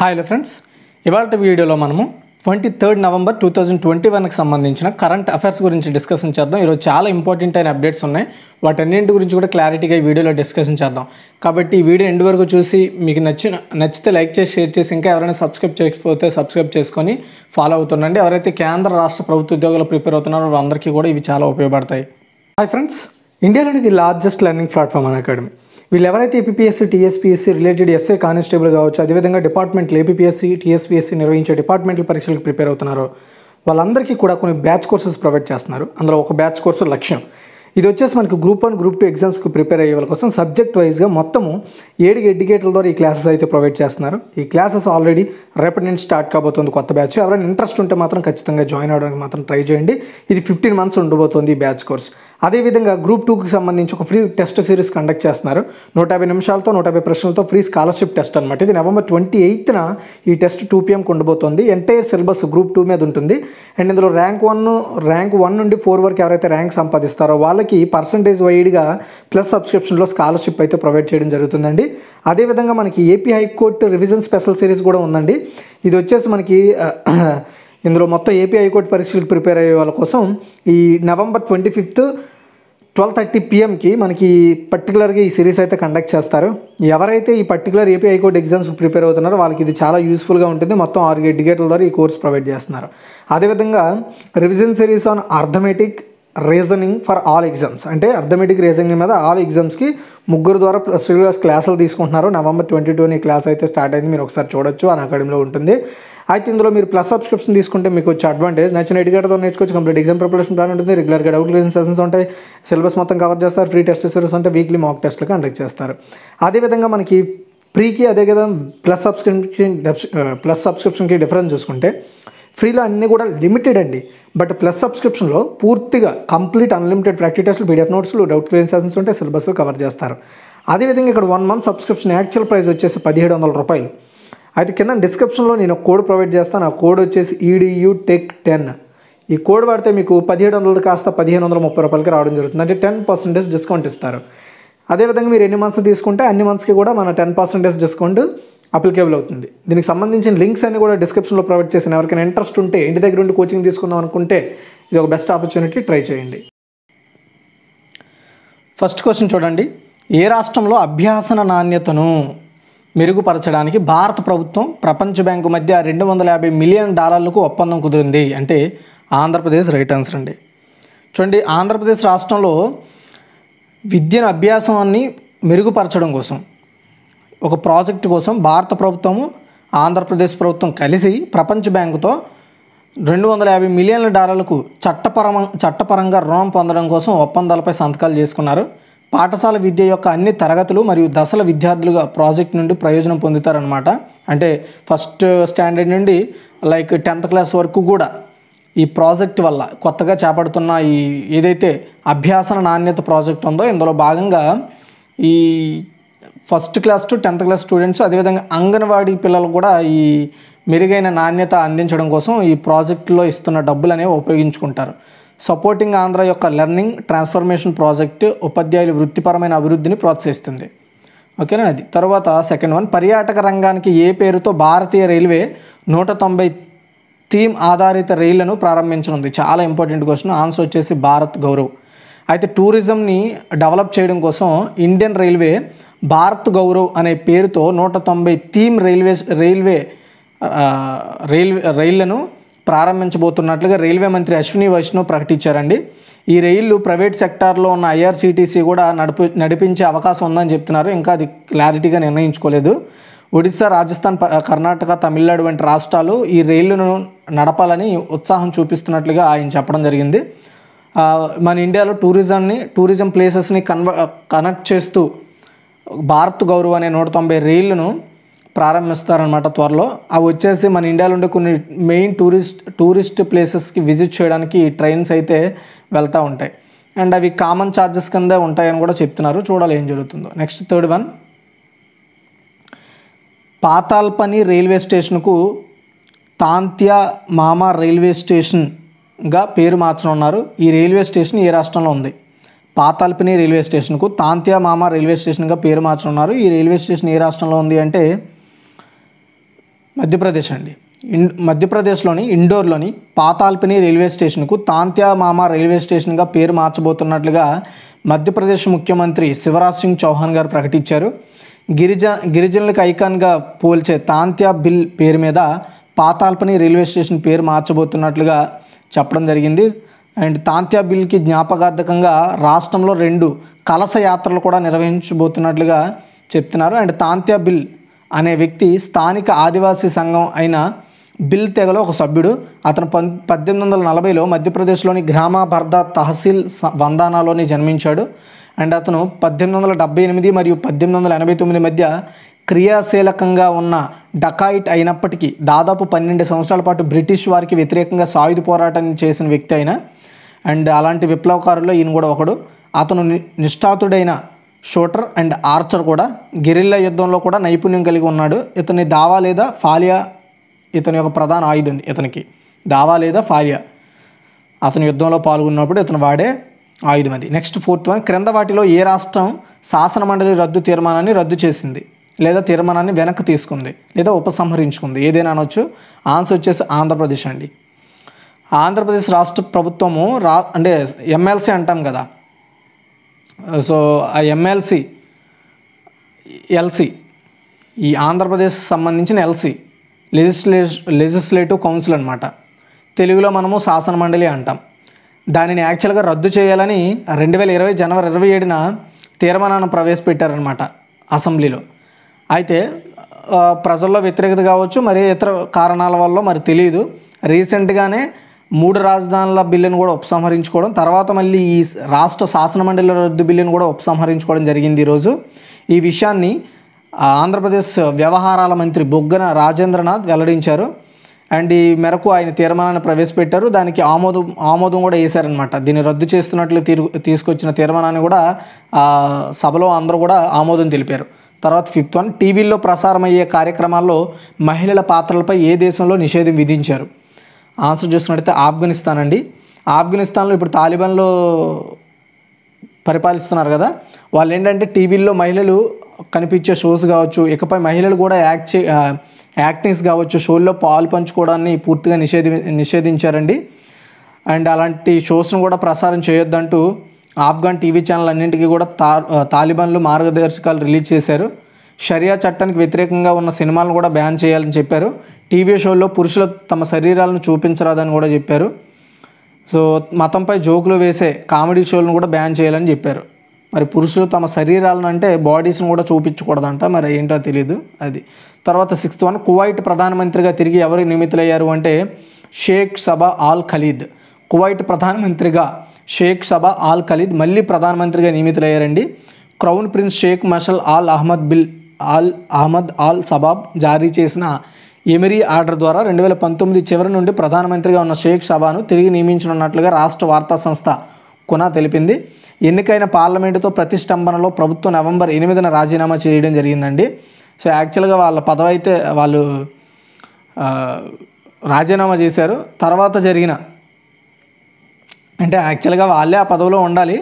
हाय friends इवाल्ट video मनमु 23 नवंबर 2021 की संबंधी करंट अफेयर्स गुरिंचि डिस्कशन चेद्दाम। चाला इंपार्टेंट अयिन अपडेट्स उन्नायि वाटन्निंटि गुरिंचि कूडा क्लारिटीगा ई वीडियोलो डिस्कशन चेद्दाम। काबट्टी ई वीडियो एंड वरकु चूसी मीकु नच्चिते लाइक चेसि शेर चेसि इंका एवरैना सब्स्क्राइब चेयकपोते सब्स्क्राइब चेसुकोनि फॉलो अवुतुंडंडि। एवरैते केंद्र राष्ट्र प्रभुत्व उद्योगालु प्रिपेर अवुतुन्नारो वाळ्ळंदरिकी कूडा इवि चाला उपयोगपडतायि। हाय फ्रेंड्स, इंडियालोनि the largest learning platform Unacademy వీళ్ళెవరైతే APPSC TSPSC related SA constable కావచ్చు, అదేవిధంగా డిపార్ట్మెంట్లు APPSC TSPSC నిర్వహించే డిపార్ట్మెంటల్ పరీక్షలకు ప్రిపేర్ అవుతున్నారో వాళ్ళందరికీ కూడా కొన్ని బ్యాచ్ కోర్సెస్ ప్రొవైడ్ చేస్తున్నారు। అందులో ఒక బ్యాచ్ కోర్సు లక్ష్యం ఇది వచ్చేసి మనకి గ్రూప్ 1 గ్రూప్ 2 ఎగ్జామ్స్కి ప్రిపేర్ అయ్యే వాళ్ళ కోసం సబ్జెక్ట్ వైజ్గా మొత్తము 7 ఎడ్యుకేటర్ల ద్వారా ఈ క్లాసెస్ అయితే ప్రొవైడ్ చేస్తున్నారు। ఈ క్లాసెస్ ఆల్రెడీ రేపటి నుంచి స్టార్ట్ కాబోతుంది కొత్త బ్యాచ్। ఎవరైనా ఇంట్రెస్ట్ ఉంటే మాత్రం ఖచ్చితంగా జాయిన్ అవడానికి మాత్రం ట్రై చేయండి। ఇది 15 మంత్స్ ఉండబోతుంది ఈ బ్యాచ్ కోర్స్। అదే విధంగా గ్రూప్ 2 కి సంబంధించి ఒక ఫ్రీ టెస్ట్ సిరీస్ కండక్ట్ చేస్తున్నారు। 150 నిమిషాలతో 150 ప్రశ్నలతో ఫ్రీ స్కాలర్‌షిప్ టెస్ట్ అన్నమాట। ఇది నవంబర్ 28న ఈ టెస్ట్ 2 pm కి ఉండబోతుంది। ఎంటైర్ సిలబస్ గ్రూప్ 2 మీద ఉంటుంది। అండ్ ఇందులో ర్యాంక్ 1 నుండి 4 వరకు ఎవరైతే ర్యాంక్ సంపాదిస్తారో వాళ్ళకి పర్సెంటేజ్ వైడ్‌గా ప్లస్ సబ్స్క్రిప్షన్ లో స్కాలర్‌షిప్ అయితే ప్రొవైడ్ చేయడం జరుగుతుందండి। అదే విధంగా మనకి AP high court revision special series కూడా ఉందండి। ఇది వచ్చేసి మనకి ఇందులో మొత్తం AP హై కోర్ట్ పరీక్షలకు ప్రిపేర్ అయ్యే వాళ్ళ కోసం ఈ నవంబర్ 25th 12:30 PM की मन की पर्टिकुलर ई सीरीज़ अयिते कंडक्ट चेस्तारु। एवरैते ई particular AP High Court exams prepare अवुतुन्नारो वाळ्ळकि इदि चाला यूस्फुल गा उंटुंदि। मोत्तं 6 एडिकेटल द्वारा ई कोर्स प्रोवाइड चेस्तुन्नारु। अदे विधंगा revision series on arithmetic reasoning for all exams अंटे अर्थमेटिक रीजनिंग मीद ऑल एग्जाम्स की ముగ్గురు ద్వారా సిలబస్ క్లాసులు తీసుకుంటున్నారు। నవంబర్ 22ని క్లాస్ అయితే స్టార్ట్ అయింది। మీరు ఒకసారి చూడొచ్చు, అన్ అకాడమీలో ఉంటుంది। అయితే ఇందులో మీరు ప్లస్ సబ్స్క్రిప్షన్ తీసుకుంటే మీకు వచ్చే అడ్వాంటేజ్ నచ్చిన ఎడ్యుకేటర్తో నేర్చుకోవచ్చు। కంప్లీట్ ఎగ్జామ్ ప్రిపరేషన్ ప్లాన్ ఉంటుంది। రెగ్యులర్గా డౌట్ క్లియరింగ్ సెషన్స్ ఉంటాయి। సిలబస్ మొత్తం కవర్ చేస్తారు। ఫ్రీ టెస్ట్ సిరీస్ ఉంటాయి। వీక్లీ మాక్ టెస్ట్లు కండక్ట్ చేస్తారు। అదేవిధంగా మనకి ప్రీకి అదేవిధంగా ప్లస్ సబ్స్క్రిప్షన్కి డిఫరెన్స్ చూసుకుంటే ఫ్రీలో అన్నీ కూడా లిమిటెడ్ అండి। బట్ ప్లస్ సబ్స్క్రిప్షన్లో పూర్తిగా కంప్లీట్ అన్లిమిటెడ్ ప్రాక్టీస్ టెస్ట్లు, పీడిఎఫ్ నోట్స్లు, డౌట్ క్లియరింగ్ సెషన్స్ ఉంటే సిలబస్ కవర్ చేస్తారు। అదేవిధంగా ఇక్కడ 1 మంత్ సబ్స్క్రిప్షన్ యాక్చువల్ ప్రైస్ వచ్చేసి ₹1700। అయితే కింద డిస్క్రిప్షన్లో నేను ఒక కోడ్ ప్రొవైడ్ చేస్తాను। ఆ కోడ్ వచ్చేసి EDUTECH10। ఈ కోడ్ వాడితే మీకు ₹1700 కాస్త ₹1530కి రావడం జరుగుతుంది। అంటే 10% డిస్కౌంట్ ఇస్తారు। అదేవిధంగా మీరు ఎన్ని మంత్స్ తీసుకుంటే అన్ని మంత్స్కి కూడా మన 10% డిస్కౌంట్ అప్లికేబుల్ అవుతుంది। దీనికి సంబంధించిన లింక్స్ అన్ని కూడా డిస్క్రిప్షన్లో ప్రొవైడ్ చేసిన ఎవరికైనా ఇంట్రెస్ట్ ఉంటే ఇంటి దగ్గర ఉండి కోచింగ్ తీసుకుందాం అనుకుంటే ఇది ఒక బెస్ట్ ఆపర్చునిటీ, ట్రై చేయండి। ఫస్ట్ క్వశ్చన్ చూడండి, ఏ రాష్ట్రంలో అభ్యాసన నాణ్యతను మెరుగుపరచడానికి భారత ప్రభుత్వం ప్రపంచ బ్యాంకు మధ్య $250 మిలియన్ ఒప్పందం కుదిరింది అంటే ఆంధ్రప్రదేశ్ రైట్ ఆన్సర్ అండి। చూడండి, ఆంధ్రప్రదేశ్ రాష్ట్రంలో విద్యను అభ్యాసాన్ని మెరుగుపరచడం కోసం ఒక ప్రాజెక్ట్ కోసం భారత ప్రభుత్వము ఆంధ్రప్రదేశ్ ప్రభుత్వం కలిసి ప్రపంచ బ్యాంకుతో $250 మిలియన్ల చట్టపరంగా రుణం పొందడం కోసం ఒప్పందాలపై సంతకాలు చేసుకున్నారు। పాఠశాల విద్య యొక్క అన్ని తరగతులు మరియు దశల విద్యార్థులుగా ప్రాజెక్ట్ నుండి ప్రయోజనం పొందుతారనమాట। అంటే ఫస్ట్ స్టాండర్డ్ నుండి లైక్ 10th క్లాస్ వరకు కూడా ఈ ప్రాజెక్ట్ వల్ల కొత్తగా చేపడుతున్న ఈ ఏదైతే అభ్యాసన నాణ్యత ప్రాజెక్ట్ ఉందో ఇందులో భాగంగా ఈ first class to 10th class students అదేవిధంగా అంగన్వాడీ పిల్లలు కూడా ఈ మెరుగైన నాణ్యత అందించడం కోసం ఈ ప్రాజెక్టులో ఇస్తున్న డబ్బులు అనేవి ఉపయోగించుకుంటారు। సపోర్టింగ్ ఆంధ్ర యొక్క లెర్నింగ్ ట్రాన్స్ఫర్మేషన్ ప్రాజెక్టు ఉపాధ్యాయులు వృత్తిపరమైన అభివృద్ధిని ప్రోత్సహిస్తుంది, ఓకేనా? అది తర్వాత సెకండ్ వన్, పర్యాటక రంగానికి ఏ పేరుతో భారతీయ రైల్వే 190 థీమ్ ఆధారిత రైళ్లను ప్రారంభించనుంది? చాలా ఇంపార్టెంట్ క్వశ్చన్, ఆన్సర్ వచ్చేసి భారత్ గౌరవ్। అయితే టూరిజంని డెవలప్ చేయడం కోసం ఇండియన్ రైల్వే భారత్ గౌరవ్ అనే పేరుతో 190 థీమ్ రైళ్లను ప్రారంభించబోతున్నట్లుగా రైల్వే మంత్రి అశ్విని వైష్ణవ్ ప్రకటించారండి। ఈ రైళ్లు ప్రైవేట్ సెక్టార్లో ఉన్న IRCTC కూడా నడిపించే అవకాశం ఉందని చెప్తున్నారు। ఇంకా అది క్లారిటీగా నిర్ణయించుకోలేదు। ఒడిశా, రాజస్థాన్, కర్ణాటక, తమిళనాడు వంటి రాష్ట్రాలు ఈ రైళ్లను నడపాలని ఉత్సాహం చూపిస్తున్నట్లుగా ఆయన చెప్పడం జరిగింది। మన ఇండియాలో టూరిజం ప్లేసెస్ని కనెక్ట్ చేస్తూ భారత్ గౌరవ్ అనే 190 రైళ్లను ప్రారంభిస్తారనమాట త్వరలో। అవి వచ్చేసి మన ఇండియాలో ఉండే కొన్ని మెయిన్ టూరిస్ట్ ప్లేసెస్కి విజిట్ చేయడానికి ఈ ట్రైన్స్ అయితే వెళ్తూ ఉంటాయి। అండ్ అవి కామన్ ఛార్జెస్ కింద ఉంటాయని కూడా చెప్తున్నారు। చూడాలి ఏం జరుగుతుందో। Next third one, Patalpani railway స్టేషన్కు తాంత్యా మామా రైల్వే స్టేషన్గా పేరు మార్చనున్నారు। ఈ రైల్వే స్టేషన్ ఏ రాష్ట్రంలో ఉంది? పాతాల్పని రైల్వే స్టేషన్కు తాంత్యా మామా రైల్వే స్టేషన్గా పేరు మార్చనున్నారు। ఈ రైల్వే స్టేషన్ ఏ రాష్ట్రంలో ఉంది అంటే మధ్యప్రదేశ్ అండి. మధ్యప్రదేశ్లోని ఇండోర్లోని పాతాల్పని రైల్వే స్టేషన్కు తాంత్యామామ రైల్వే స్టేషన్గా పేరు మార్చబోతున్నట్లుగా మధ్యప్రదేశ్ ముఖ్యమంత్రి శివరాజ్ సింగ్ చౌహాన్ గారు ప్రకటించారు. గిరిజనులకు ఐకాన్గా పోల్చే తాంత్యా బిల్ పేరు మీద పాతాల్పని రైల్వే స్టేషన్ పేరు మార్చబోతున్నట్లుగా చెప్పడం జరిగింది. అండ్ తాంత్యా బిల్కి జ్ఞాపకార్థకంగా రాష్ట్రంలో 2 కలస యాత్రలు కూడా నిర్వహించబోతున్నట్లుగా చెప్తున్నారు. అండ్ తాంత్యా బిల్ అనే వ్యక్తి స్థానిక ఆదివాసీ సంఘం అయిన బిల్ తెగలో ఒక సభ్యుడు. అతను 1840లో మధ్యప్రదేశ్లోని గ్రామ బర్దా తహసీల్ వందానాలోని జన్మించాడు. అండ్ అతను 1878 మరియు 1889 మధ్య క్రియాశీలకంగా ఉన్న డకాయిట్ అయినప్పటికీ దాదాపు 12 సంవత్సరాల పాటు బ్రిటిష్ వారికి వ్యతిరేకంగా సాయుధ పోరాటం చేసిన వ్యక్తి అయిన అండ్ అలాంటి విప్లవకారుల్లో ఈయన కూడా ఒకడు. అతను నిష్ఠాతుడైన షూటర్ అండ్ ఆర్చర్ కూడా, గెరిల్లా యుద్ధంలో కూడా నైపుణ్యం కలిగి ఉన్నాడు. ఇతని దావా లేదా ఫాలియా ఇతని యొక్క ప్రధాన ఆయుధం. ఇతనికి దావా లేదా ఫాలియా అతను యుద్ధంలో పాల్గొన్నప్పుడు ఇతను వాడే ఆయుధం అది. నెక్స్ట్ 4th 1, క్రింద వాటిలో ఏ రాష్ట్రం శాసనమండలి రద్దు తీర్మానాన్ని రద్దు చేసింది లేదా తీర్మానాన్ని వెనక్కి తీసుకుంది లేదా ఉపసంహరించుకుంది ఏదైనా అనొచ్చు. ఆన్సర్ వచ్చేసి ఆంధ్రప్రదేశ్ అండి. ఆంధ్రప్రదేశ్ రాష్ట్ర ప్రభుత్వము అంటే MLC అంటాం కదా, సో ఆ MLC ఈ ఆంధ్రప్రదేశ్ సంబంధించిన LC లెజిస్లేటివ్ కౌన్సిల్ అనమాట. తెలుగులో మనము శాసనమండలి అంటాం. దానిని యాక్చువల్గా రద్దు చేయాలని 2020 జనవరి 27న తీర్మానాన్ని ప్రవేశపెట్టారనమాట అసెంబ్లీలో. అయితే ప్రజల్లో వ్యతిరేకత కావచ్చు మరి ఇతర కారణాల వల్ల మరి తెలియదు, రీసెంట్గానే 3 రాజధానుల బిల్లును కూడా ఉపసంహరించుకోవడం, తర్వాత మళ్ళీ ఈ రాష్ట్ర శాసనమండలి రద్దు బిల్లును కూడా ఉపసంహరించుకోవడం జరిగింది ఈరోజు. ఈ విషయాన్ని ఆంధ్రప్రదేశ్ వ్యవహారాల మంత్రి బొగ్గన రాజేంద్రనాథ్ వెల్లడించారు. అండ్ ఈ మేరకు ఆయన తీర్మానాన్ని ప్రవేశపెట్టారు. దానికి ఆమోదం కూడా వేశారనమాట. దీన్ని రద్దు చేస్తున్నట్లు తీసుకొచ్చిన తీర్మానాన్ని కూడా సభలో అందరూ కూడా ఆమోదం తెలిపారు. తర్వాత 5th 1, టీవీల్లో ప్రసారమయ్యే కార్యక్రమాల్లో మహిళల పాత్రలపై ఏ దేశంలో నిషేధం విధించారు. ఆన్సర్ చూసినట్టయితే ఆఫ్ఘనిస్తాన్ అండి. ఆఫ్ఘనిస్తాన్లో ఇప్పుడు తాలిబాన్లో పరిపాలిస్తున్నారు కదా, వాళ్ళు ఏంటంటే టీవీల్లో మహిళలు కనిపించే షోస్ కావచ్చు, ఇకపై మహిళలు కూడా యాక్టింగ్స్ కావచ్చు షోల్లో పాలు పంచుకోవడాన్ని పూర్తిగా నిషేధించారండి. అండ్ అలాంటి షోస్ను కూడా ప్రసారం చేయొద్దంటూ ఆఫ్ఘన్ టీవీ ఛానల్ అన్నింటికీ కూడా తాలిబాన్లు మార్గదర్శకాలు రిలీజ్ చేశారు. షరియా చట్టానికి వ్యతిరేకంగా ఉన్న సినిమాలను కూడా బ్యాన్ చేయాలని చెప్పారు. టీవీ షోల్లో పురుషులు తమ శరీరాలను చూపించరాదని కూడా చెప్పారు. సో మతంపై జోకులు వేసే కామెడీ షోలను కూడా బ్యాన్ చేయాలని చెప్పారు. మరి పురుషులు తమ శరీరాలను అంటే బాడీస్ను కూడా చూపించకూడదంట, మరి ఏంటో తెలియదు అది. తర్వాత 6th 1, కువైట్ ప్రధానమంత్రిగా తిరిగి ఎవరు నియమితులయ్యారు అంటే Sheikh Sabah Al Khalid. Kuwait ప్రధానమంత్రిగా షేక్ సబా ఆల్ ఖలీద్ మళ్ళీ ప్రధానమంత్రిగా నియమితులయ్యారండి. Crown prince Sheikh Mishal Al Ahmad Al Sabah జారీ చేసిన ఎమిరీ ఆర్డర్ ద్వారా 2019 చివరి నుండి ప్రధానమంత్రిగా ఉన్న షేక్ సబాను తిరిగి నియమించనున్నట్లుగా రాష్ట్ర వార్తా సంస్థ కునా తెలిపింది. ఎన్నికైన పార్లమెంటుతో ప్రతిష్టంభనలో ప్రభుత్వం November 8న రాజీనామా చేయడం జరిగిందండి. సో యాక్చువల్గా వాళ్ళ పదవి అయితే వాళ్ళు రాజీనామా చేశారు. తర్వాత జరిగిన అంటే యాక్చువల్గా వాళ్ళే ఆ పదవిలో ఉండాలి.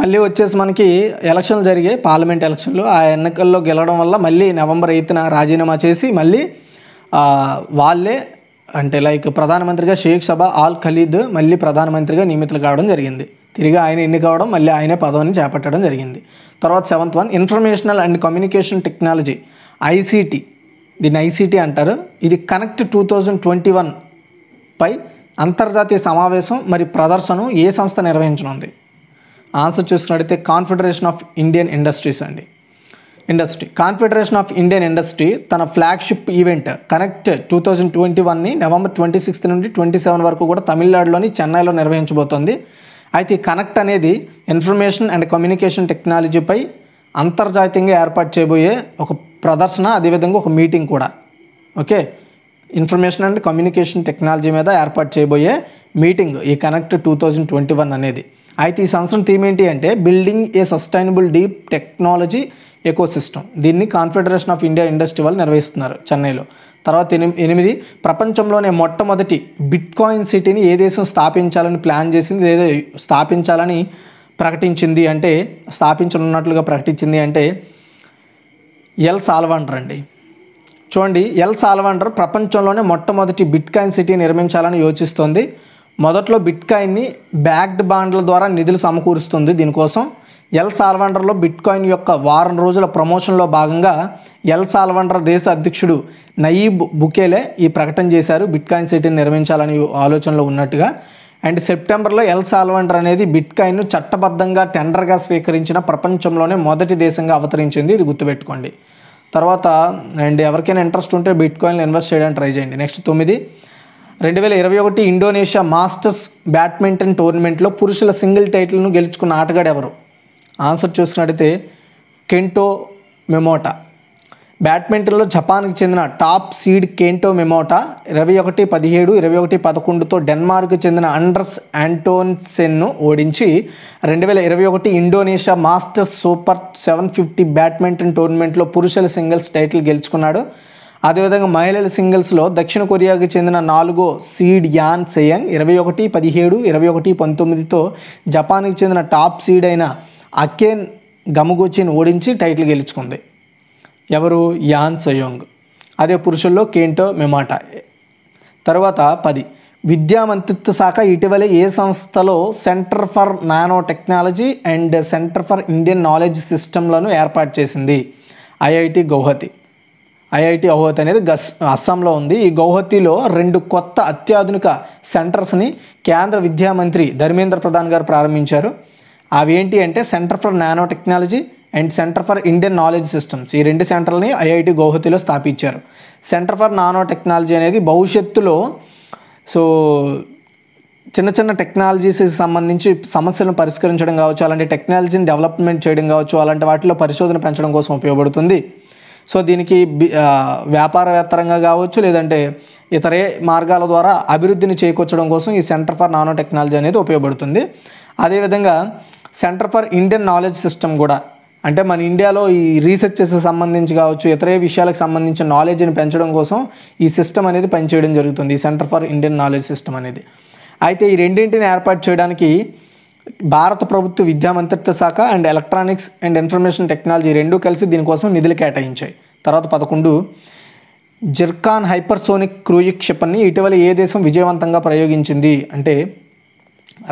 మళ్ళీ వచ్చేసి మనకి ఎలక్షన్లు జరిగాయి, పార్లమెంట్ ఎలక్షన్లు. ఆ ఎన్నికల్లో గెలవడం వల్ల మళ్ళీ November 8న రాజీనామా చేసి మళ్ళీ వాళ్ళే అంటే లైక్ ప్రధానమంత్రిగా షేక్ సబా ఆల్ ఖలీద్ మళ్ళీ ప్రధానమంత్రిగా నియమితులు కావడం జరిగింది. తిరిగి ఆయన ఎన్నిక అవడం మళ్ళీ ఆయనే పదవిని చేపట్టడం జరిగింది. తర్వాత 7th 1, informational and communication technology ICT, దీన్ని ICT అంటారు. ఇది కనెక్ట్ 2021 పై అంతర్జాతీయ సమావేశం మరి ప్రదర్శన ఏ సంస్థ నిర్వహించనుంది. ఆన్సర్ చూసుకున్నట్టయితే కాన్ఫెడరేషన్ ఆఫ్ ఇండియన్ ఇండస్ట్రీస్ అండి. కాన్ఫెడరేషన్ ఆఫ్ ఇండియన్ ఇండస్ట్రీ తన ఫ్లాగ్షిప్ ఈవెంట్ కనెక్ట్ 2021ని November 26 నుండి 27 వరకు కూడా తమిళనాడులోని చెన్నైలో నిర్వహించబోతోంది. అయితే కనెక్ట్ అనేది ఇన్ఫర్మేషన్ అండ్ కమ్యూనికేషన్ టెక్నాలజీపై అంతర్జాతీయంగా ఏర్పాటు చేయబోయే ఒక ప్రదర్శన, అదేవిధంగా ఒక మీటింగ్ కూడా. Okay, information and communication technology మీద ఏర్పాటు చేయబోయే మీటింగ్ ఈ కనెక్ట్ 2021 అనేది. అయితే ఈ సంవత్సరం థీమ్ ఏంటి అంటే building a sustainable deep technology ecosystem. దీన్ని కాన్ఫెడరేషన్ ఆఫ్ ఇండియా ఇండస్ట్రీ వాళ్ళు నిర్వహిస్తున్నారు చెన్నైలో. తర్వాత 8th ప్రపంచంలోనే మొట్టమొదటి బిట్కాయిన్ సిటీని ఏ దేశం స్థాపించాలని ప్లాన్ చేసింది లేదా స్థాపించాలని ప్రకటించింది అంటే స్థాపించనున్నట్లుగా ప్రకటించింది అంటే ఎల్ సాల్వడార్ అండి. చూడండి ఎల్ సాల్వాండర్ ప్రపంచంలోనే మొట్టమొదటి బిట్ కాయిన్ సిటీ నిర్మించాలని యోచిస్తోంది. మొదట్లో బిట్ కాయిన్ ని బ్యాక్డ్ బాండ్ల ద్వారా నిధులు సమకూరుస్తుంది. దీనికోసం ఎల్ సాల్వాండర్లో బిట్ కాయిన్ యొక్క వారం రోజుల ప్రమోషన్లో భాగంగా ఎల్ సాల్వాండర్ దేశ అధ్యక్షుడు నయీబ్ బుకేలే ఈ ప్రకటన చేశారు. బిట్ కాయిన్ సిటీని నిర్మించాలని ఆలోచనలో ఉన్నట్టుగా. అండ్ సెప్టెంబర్లో ఎల్ సాల్వాండర్ అనేది బిట్ కాయిన్ను చట్టబద్ధంగా టెండర్గా స్వీకరించిన ప్రపంచంలోనే మొదటి దేశంగా అవతరించింది. ఇది గుర్తుపెట్టుకోండి. తర్వాత అండ్ ఎవరికైనా ఇంట్రెస్ట్ ఉంటే బిట్ కాయిన్లో ఇన్వెస్ట్ చేయడానికి ట్రై చేయండి. నెక్స్ట్ 9, 2021 ఇండోనేషియా మాస్టర్స్ బ్యాడ్మింటన్ టోర్నమెంట్లో పురుషుల సింగిల్ టైటిల్ను గెలుచుకున్న ఆటగాడు ఎవరు? ఆన్సర్ చూసుకున్నట్టయితే కెంటో మెమోటా. బ్యాడ్మింటన్లో జపాన్కి చెందిన టాప్ సీడ్ కెంటో మెమోటా 21-17, 21-11తో డెన్మార్క్కి చెందిన అండర్స్ ఆంటోన్సెన్ను ఓడించి 2021 ఇండోనేషియా మాస్టర్స్ సూపర్ 750 బ్యాడ్మింటన్ టోర్నమెంట్లో పురుషుల సింగిల్స్ టైటిల్ గెలుచుకున్నాడు. అదేవిధంగా మహిళల సింగిల్స్లో దక్షిణ కొరియాకి చెందిన 4వ సీడ్ యాన్ సెయంగ్ 21-17, 21-19తో జపాన్కి చెందిన టాప్ సీడ్ అయిన అకేన్ గమగుచిని ఓడించి టైటిల్ గెలుచుకుంది. ఎవరు? An Seyoung. అదే పురుషుల్లో కెంటో మెమోటా. తర్వాత 10, విద్యా మంత్రిత్వ శాఖ ఇటీవలే ఏ సంస్థలో centre for nano technology and centre for Indian knowledge సిస్టమ్లను ఏర్పాటు చేసింది? ఐఐటి గౌహతి. ఐఐటి గౌహతి అనేది అస్సాంలో ఉంది. ఈ గౌహతిలో 2 కొత్త అత్యాధునిక సెంటర్స్ని కేంద్ర విద్యా మంత్రి ధర్మేంద్ర ప్రధాన్ గారు ప్రారంభించారు. అవి ఏంటి అంటే centre for nano technology and centre for Indian knowledge systems. ఈ 2 సెంటర్లని ఐఐటి గౌహతిలో స్థాపించారు. సెంటర్ ఫర్ నానో టెక్నాలజీ అనేది భవిష్యత్తులో చిన్న చిన్న టెక్నాలజీస్కి సంబంధించి సమస్యలను పరిష్కరించడం కావచ్చు, అలాంటి టెక్నాలజీని డెవలప్మెంట్ చేయడం కావచ్చు, అలాంటి వాటిలో పరిశోధన పెంచడం కోసం ఉపయోగపడుతుంది. సో దీనికి వ్యాపారవేత్తరంగా కావచ్చు, లేదంటే ఇతరే మార్గాల ద్వారా అభివృద్ధిని చేకూర్చడం కోసం ఈ సెంటర్ ఫర్ నానో టెక్నాలజీ అనేది ఉపయోగపడుతుంది. అదేవిధంగా centre for Indian knowledge system కూడా అంటే మన ఇండియాలో ఈ రీసెర్చెస్ సంబంధించి కావచ్చు, ఇతర విషయాలకు సంబంధించిన నాలెడ్జ్ని పెంచడం కోసం ఈ సిస్టమ్ అనేది పనిచేయడం జరుగుతుంది, ఈ centre for Indian knowledge system అనేది. అయితే ఈ రెండింటిని ఏర్పాటు చేయడానికి భారత ప్రభుత్వ విద్యా మంత్రిత్వ శాఖ అండ్ ఎలక్ట్రానిక్స్ అండ్ ఇన్ఫర్మేషన్ టెక్నాలజీ 2 కలిసి దీనికోసం నిధులు కేటాయించాయి. తర్వాత 11, జిర్కాన్ హైపర్సోనిక్ క్రూయిజ్ క్షిపణిని ఇటీవల ఏ దేశం విజయవంతంగా ప్రయోగించింది? అంటే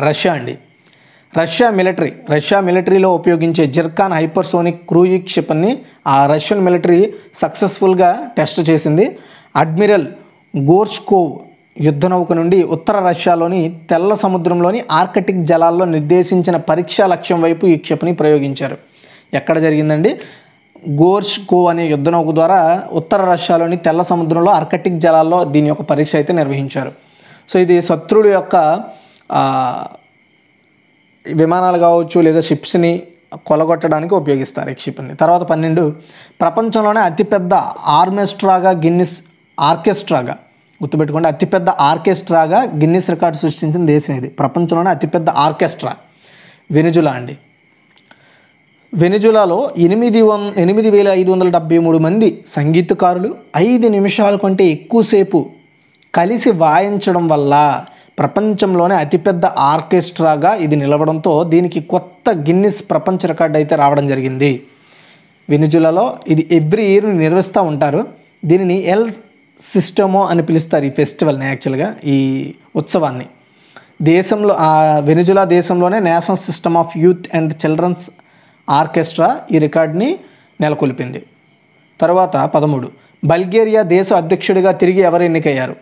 రష్యా అండి. రష్యా మిలిటరీలో ఉపయోగించే జిర్కాన్ హైపర్సోనిక్ క్రూయిజ్ క్షిపణిని ఆ రష్యన్ మిలిటరీ సక్సెస్ఫుల్గా టెస్ట్ చేసింది. అడ్మిరల్ గోర్ష్కోవ్ యుద్ధనౌక నుండి ఉత్తర రష్యాలోని తెల్ల సముద్రంలోని ఆర్కిటిక్ జలాల్లో నిర్దేశించిన పరీక్షా లక్ష్యం వైపు ఈ క్షిపణి ప్రయోగించారు. ఎక్కడ జరిగిందండి? గోర్ష్కోవ్ అనే యుద్ధనౌక ద్వారా ఉత్తర రష్యాలోని తెల్ల సముద్రంలో ఆర్కిటిక్ జలాల్లో దీని యొక్క పరీక్ష అయితే నిర్వహించారు. సో ఇది శత్రువుల యొక్క విమానాలు కావచ్చు, లేదా షిప్స్ని కొలగొట్టడానికి ఉపయోగిస్తారు ఈ క్షిపణిని. తర్వాత 12, ప్రపంచంలోనే అతిపెద్ద ఆర్కెస్ట్రాగా గుర్తుపెట్టుకోండి, అతిపెద్ద ఆర్కెస్ట్రాగా గిన్నిస్ రికార్డు సృష్టించిన దేశం ఇది. ప్రపంచంలోనే అతిపెద్ద ఆర్కెస్ట్రా వెనిజులా అండి. వెనిజులాలో 8573 మంది సంగీతకారులు 5 నిమిషాల కంటే ఎక్కువసేపు కలిసి వాయించడం వల్ల ప్రపంచంలోనే అతిపెద్ద ఆర్కెస్ట్రాగా ఇది నిలవడంతో దీనికి కొత్త గిన్నిస్ ప్రపంచ రికార్డు అయితే రావడం జరిగింది. వెనిజులాలో ఇది ఎవ్రీ ఇయర్ నిర్వహిస్తూ ఉంటారు. దీనిని ఎల్ సిస్టమో అని పిలుస్తారు ఈ ఫెస్టివల్ని, యాక్చువల్గా ఈ ఉత్సవాన్ని. దేశంలో వెనిజులా దేశంలోనే national system of youth and children's orchestra ఈ రికార్డుని నెలకొల్పింది. తర్వాత 13, బల్గేరియా దేశ అధ్యక్షుడిగా తిరిగి ఎవరు ఎన్నికయ్యారు?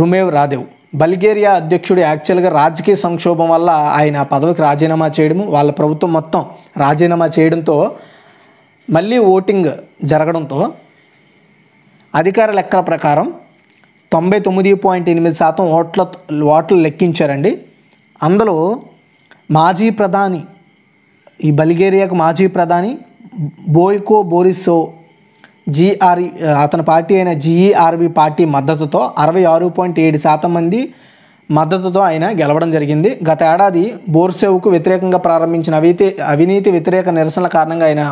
రుమేవ్ రాదేవ్. బల్గేరియా అధ్యక్షుడు యాక్చువల్గా రాజకీయ సంక్షోభం వల్ల ఆయన ఆ పదవికి రాజీనామా చేయడము, వాళ్ళ ప్రభుత్వం మొత్తం రాజీనామా చేయడంతో మళ్ళీ ఓటింగ్ జరగడంతో అధికార లెక్కల ప్రకారం 99.8% ఓట్లు లెక్కించారండి. అందులో మాజీ ప్రధాని, ఈ బల్గేరియాకు మాజీ ప్రధాని బోయ్కో బోరిసో అతని పార్టీ అయిన జీఈఆర్బీ పార్టీ మద్దతుతో 66.7% మంది మద్దతుతో ఆయన గెలవడం జరిగింది. గత ఏడాది బోర్సేవ్కు వ్యతిరేకంగా ప్రారంభించిన అవినీతి వ్యతిరేక నిరసనల కారణంగా ఆయన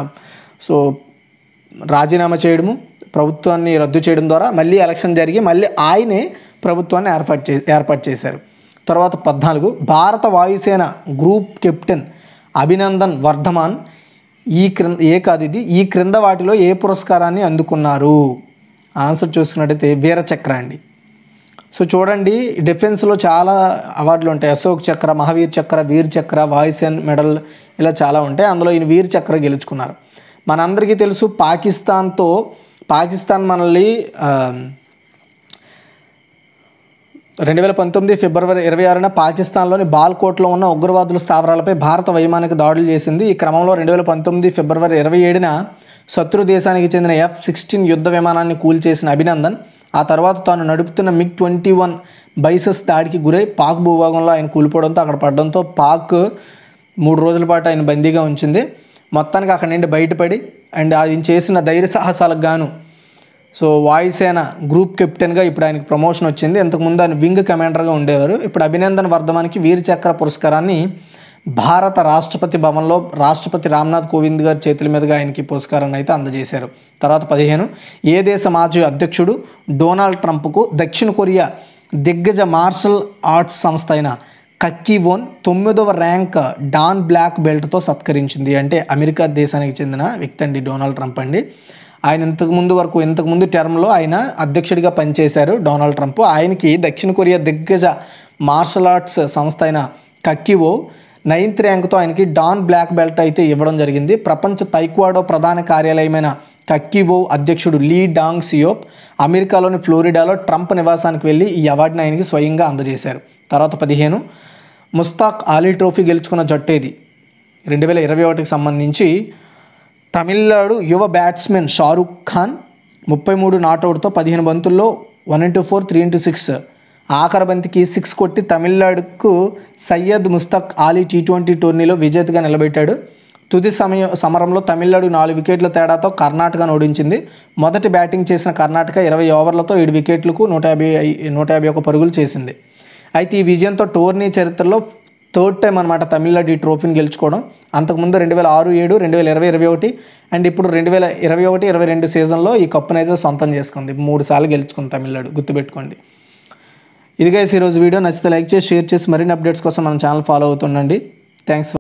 రాజీనామా చేయడము, ప్రభుత్వాన్ని రద్దు చేయడం ద్వారా మళ్ళీ ఎలక్షన్ జరిగి మళ్ళీ ఆయనే ప్రభుత్వాన్ని ఏర్పాటు చేశారు. తర్వాత 14, భారత వాయుసేన గ్రూప్ కెప్టెన్ అభినందన్ వర్ధమాన్ ఏ కాదు ఇది ఈ క్రింద వాటిలో ఏ పురస్కారాన్ని అందుకున్నారు ఆన్సర్ చూసుకున్నట్లయితే వీర చక్ర అండి. సో చూడండి డిఫెన్స్లో చాలా అవార్డులు ఉంటాయి, అశోక్ చక్ర, మహావీర్ చక్ర, వీర్ చక్ర, వాయుసేన్ మెడల్ ఇలా చాలా ఉంటాయి. అందులో ఈయన వీర్ చక్ర గెలుచుకున్నారు. మనందరికీ తెలుసు పాకిస్తాన్ మనల్ని 2019 ఫిబ్రవరి 26న పాకిస్తాన్లోని బాల్కోట్లో ఉన్న ఉగ్రవాదుల స్థావరాలపై భారత వైమానిక దాడులు చేసింది. ఈ క్రమంలో 2019 ఫిబ్రవరి 27న శత్రు దేశానికి చెందిన F-16 యుద్ధ విమానాన్ని కూల్చేసిన అభినందన్ ఆ తర్వాత తాను నడుపుతున్న MiG-21 బైసస్ దాడికి గురై పాక్ భూభాగంలో ఆయన కూలిపోవడంతో అక్కడ పడడంతో పాక్ 3 రోజుల పాటు ఆయన బందీగా ఉంచింది. మొత్తానికి అక్కడి నుండి బయటపడి అండ్ ఆయన చేసిన ధైర్య సాహసాలకు గాను సో వాయుసేన గ్రూప్ కెప్టెన్గా ఇప్పుడు ఆయనకు ప్రమోషన్ వచ్చింది. ఇంతకుముందు ఆయన వింగ్ కమాండర్గా ఉండేవారు. ఇప్పుడు అభినందన్ వర్ధమానికి వీర చక్ర పురస్కారాన్ని భారత రాష్ట్రపతి భవన్లో రాష్ట్రపతి రామ్నాథ్ కోవింద్ గారి చేతుల మీదుగా ఆయనకి పురస్కారాన్ని అయితే అందజేశారు. తర్వాత 15 ఏ దేశ మాజీ అధ్యక్షుడు డొనాల్డ్ ట్రంప్కు దక్షిణ కొరియా దిగ్గజ మార్షల్ ఆర్ట్స్ సంస్థ అయిన కక్కివోన్ 9వ ర్యాంక్ డాన్ బ్లాక్ బెల్ట్తో సత్కరించింది. అంటే అమెరికా దేశానికి చెందిన వ్యక్తి అండి డొనాల్డ్ ట్రంప్ అండి. ఆయన ఇంతకుముందు టర్మ్లో ఆయన అధ్యక్షుడిగా పనిచేశారు డొనాల్డ్ ట్రంప్. ఆయనకి దక్షిణ కొరియా దిగ్గజ మార్షల్ ఆర్ట్స్ సంస్థ అయిన కక్కివో 9వ ర్యాంకుతో ఆయనకి డాన్ బ్లాక్ బెల్ట్ అయితే ఇవ్వడం జరిగింది. ప్రపంచ తైక్వాడో ప్రధాన కార్యాలయమైన కక్కివో అధ్యక్షుడు లీ డాంగ్ సియోప్ అమెరికాలోని ఫ్లోరిడాలో ట్రంప్ నివాసానికి వెళ్ళి ఈ అవార్డుని ఆయనకి స్వయంగా అందజేశారు. తర్వాత 15 ముస్తాక్ అలీ ట్రోఫీ గెలుచుకున్న జట్టు ఏది? 2021కి సంబంధించి తమిళనాడు యువ బ్యాట్స్మెన్ షారుఖ్ ఖాన్ 33 నాట్అవుట్తో 15 బంతుల్లో 1 into 4, 3 into 6 ఆఖరి బంతికి 6 కొట్టి తమిళనాడుకు సయ్యద్ ముస్తాక్ అలీ T20 టోర్నీలో విజేతగా నిలబెట్టాడు. తుది సమరంలో తమిళనాడు 4 వికెట్ల తేడాతో కర్ణాటకను ఓడించింది. మొదటి బ్యాటింగ్ చేసిన కర్ణాటక 20 ఓవర్లతో 7 వికెట్లకు 151 పరుగులు చేసింది. అయితే ఈ విజయంతో టోర్నీ చరిత్రలో 3rd టైం అనమాట తమిళనాడు ఈ ట్రోఫీని గెలుచుకోవడం. అంతకుముందు 2006-7, 2020-21 అండ్ ఇప్పుడు 2021-22 సీజన్లో ఈ కప్పును అయితే సొంతం చేసుకుంది. 3 సార్లు గెలుచుకుంది తమిళనాడు, గుర్తుపెట్టుకోండి. ఇదిగా ఈరోజు వీడియో నచ్చితే లైక్ చేసి, షేర్ చేసి మరిన్ని అప్డేట్స్ కోసం మన ఛానల్ ఫాలో అవుతుండండి. థ్యాంక్స్.